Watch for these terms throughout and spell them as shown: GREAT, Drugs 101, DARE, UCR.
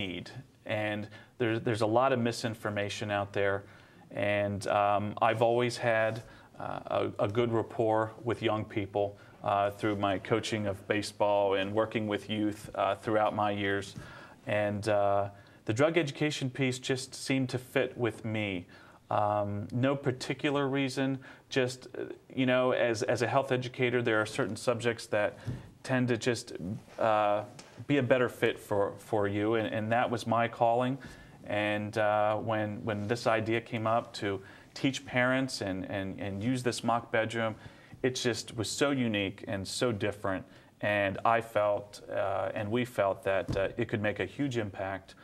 need. And there's a lot of misinformation out there. And I've always had a good rapport with young people through my coaching of baseball and working with youth throughout my years. And the drug education piece just seemed to fit with me. No particular reason, just, you know, as a health educator, there are certain subjects that tend to just be a better fit for you, and that was my calling. And when this idea came up to teach parents and use this mock bedroom, it just was so unique and so different, and I felt and we felt that it could make a huge impact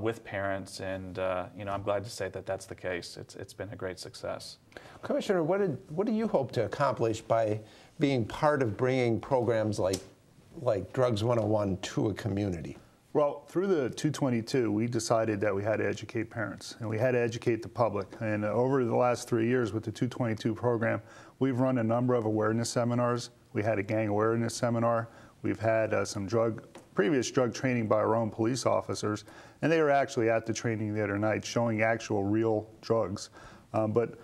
with parents, and you know, I'm glad to say that that's the case. It's been a great success. Commissioner, what do you hope to accomplish by being part of bringing programs like Drugs 101 to a community? Well, through the 222, we decided that we had to educate parents, and we had to educate the public. And over the last 3 years with the 222 program, we've run a number of awareness seminars. We had a gang awareness seminar. We've had some previous drug training by our own police officers, and they were actually at the training the other night showing actual real drugs. But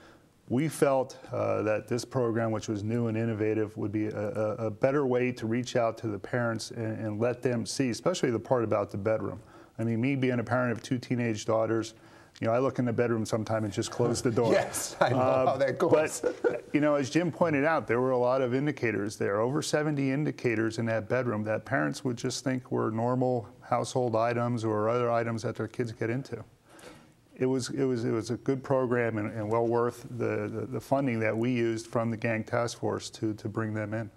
we felt that this program, which was new and innovative, would be a better way to reach out to the parents and let them see, especially the part about the bedroom. I mean, me being a parent of 2 teenage daughters, you know, I look in the bedroom sometime and just close the door. Yes, I know how that goes. But, you know, as Jim pointed out, there were a lot of indicators there, over 70 indicators in that bedroom that parents would just think were normal household items or other items that their kids get into. It was a good program and well worth the funding that we used from the gang task force to bring them in.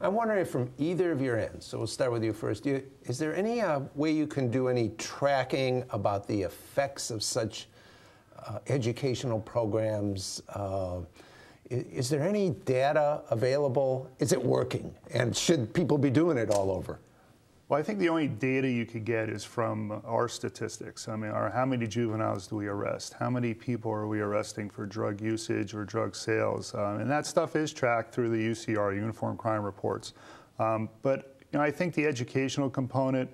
I'm wondering from either of your ends, so we'll start with you first. Is there any way you can do any tracking about the effects of such educational programs? Is there any data available? Is it working? And should people be doing it all over? Well, I think the only data you could get is from our statistics. I mean, how many juveniles do we arrest? How many people are we arresting for drug usage or drug sales? And that stuff is tracked through the UCR, Uniform Crime Reports. But you know, I think the educational component,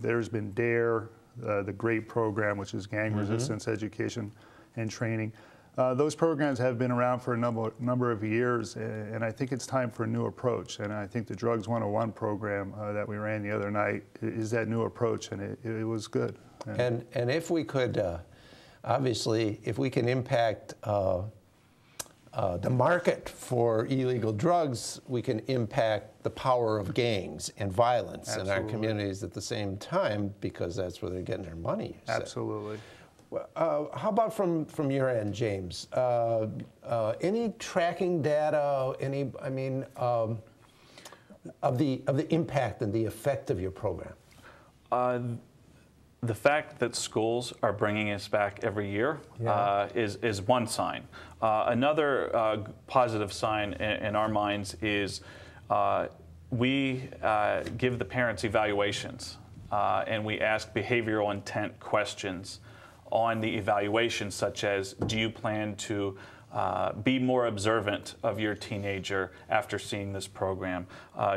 there's been DARE, the GREAT program, which is gang resistance education and training. Those programs have been around for a number of years, and I think it's time for a new approach. And I think the Drugs 101 program that we ran the other night is that new approach, and it was good. And if we could, obviously, if we can impact the market for illegal drugs, we can impact the power of gangs and violence Absolutely. In our communities at the same time, because that's where they're getting their money. Absolutely. How about from your end, James? Any tracking data? Any, I mean, of the impact and the effect of your program? The fact that schools are bringing us back every year is one sign. Another positive sign in our minds is we give the parents evaluations and we ask behavioral intent questions on the evaluation, such as, do you plan to be more observant of your teenager after seeing this program?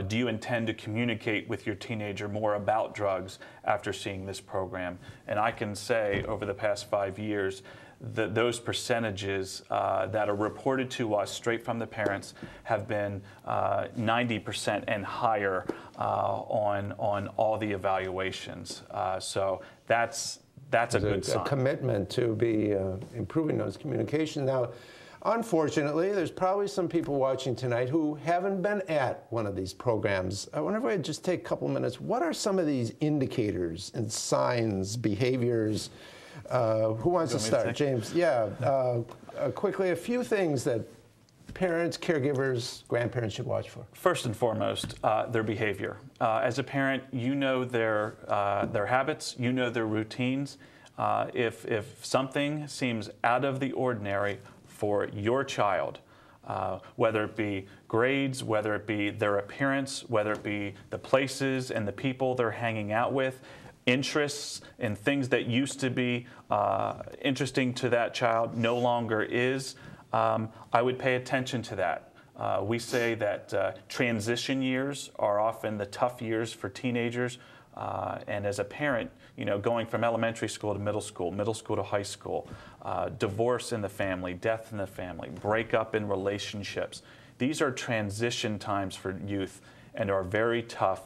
Do you intend to communicate with your teenager more about drugs after seeing this program? And I can say over the past 5 years that those percentages that are reported to us straight from the parents have been 90% and higher on all the evaluations. So that's a good sign. A commitment to be improving those communications. Now, unfortunately, there's probably some people watching tonight who haven't been at one of these programs. I wonder if I could just take a couple minutes. What are some of these indicators and signs, behaviors? Who wants to start? James, yeah. Quickly, a few things that parents, caregivers, grandparents should watch for? First and foremost, their behavior. As a parent, you know their habits, you know their routines. If something seems out of the ordinary for your child, whether it be grades, whether it be their appearance, whether it be the places and the people they're hanging out with, interests and things that used to be interesting to that child no longer is, I would pay attention to that. We say that transition years are often the tough years for teenagers And as a parent, you know, going from elementary school to middle school to high school, divorce in the family, death in the family, breakup in relationships. These are transition times for youth and are very tough.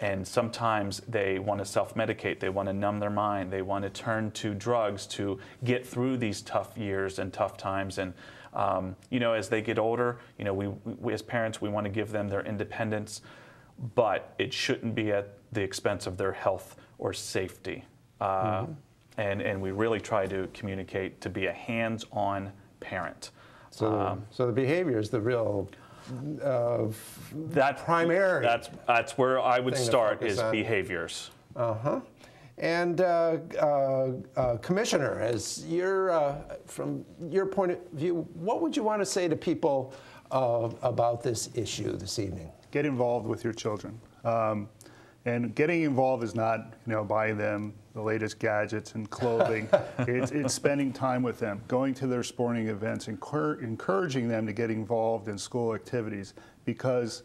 And sometimes they want to self-medicate, they want to numb their mind, they want to turn to drugs to get through these tough years and tough times. And you know, as they get older, you know, we as parents, we want to give them their independence, but it shouldn't be at the expense of their health or safety. And we really try to communicate to be a hands-on parent. So, so the behavior is the real primary. That's where I would start, is behaviors. And Commissioner, as you're from your point of view, what would you want to say to people about this issue this evening? Get involved with your children. And getting involved is not, you know, buying them the latest gadgets and clothing. It's spending time with them, going to their sporting events, encouraging them to get involved in school activities, because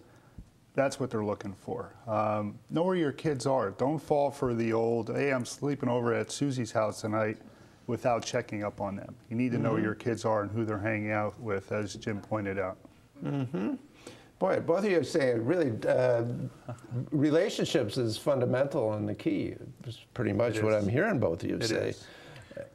that's what they're looking for. Know where your kids are. Don't fall for the old, hey, I'm sleeping over at Susie's house tonight, without checking up on them. You need to know where your kids are and who they're hanging out with, as Jim pointed out. Boy, both of you are saying really relationships is fundamental and the key. It's pretty much what I'm hearing both of you say.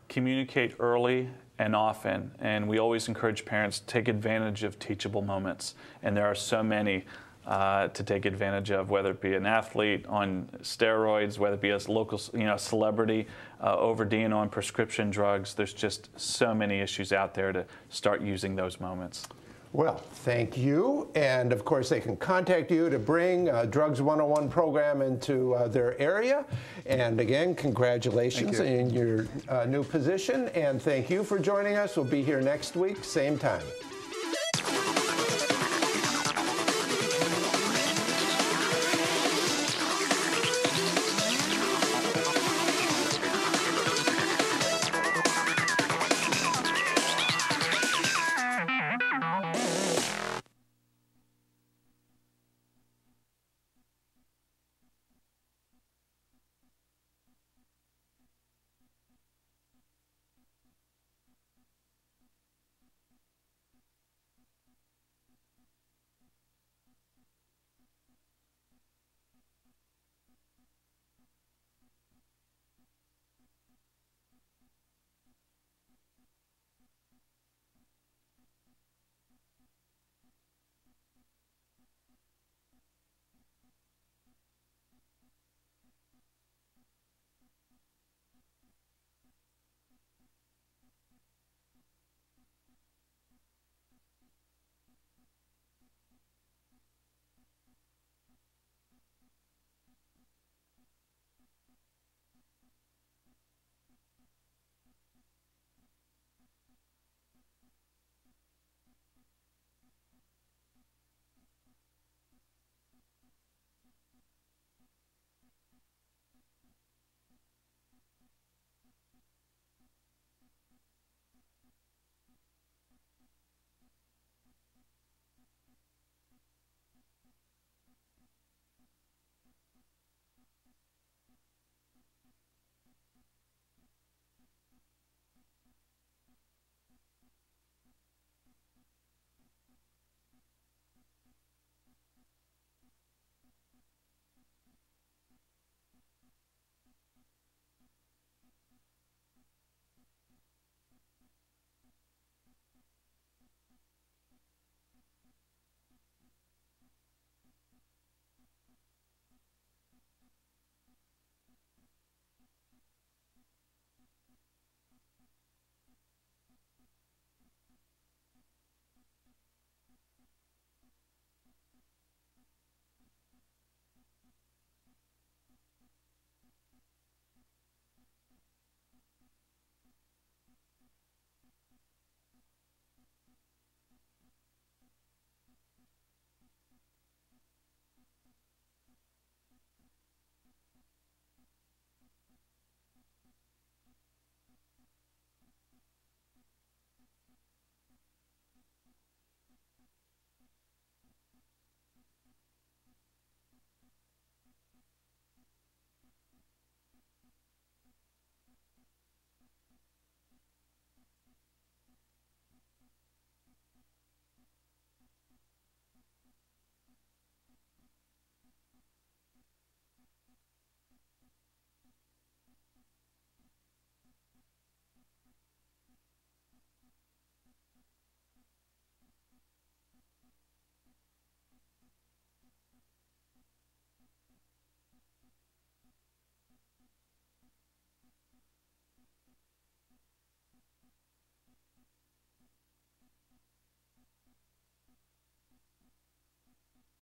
Communicate early and often. And we always encourage parents to take advantage of teachable moments. And there are so many to take advantage of, whether it be an athlete on steroids, whether it be a local celebrity overdosing on prescription drugs. There's just so many issues out there to start using those moments. Well, thank you. And of course, they can contact you to bring Drugs 101 program into their area. And again, congratulations in your new position. And thank you for joining us. We'll be here next week, same time.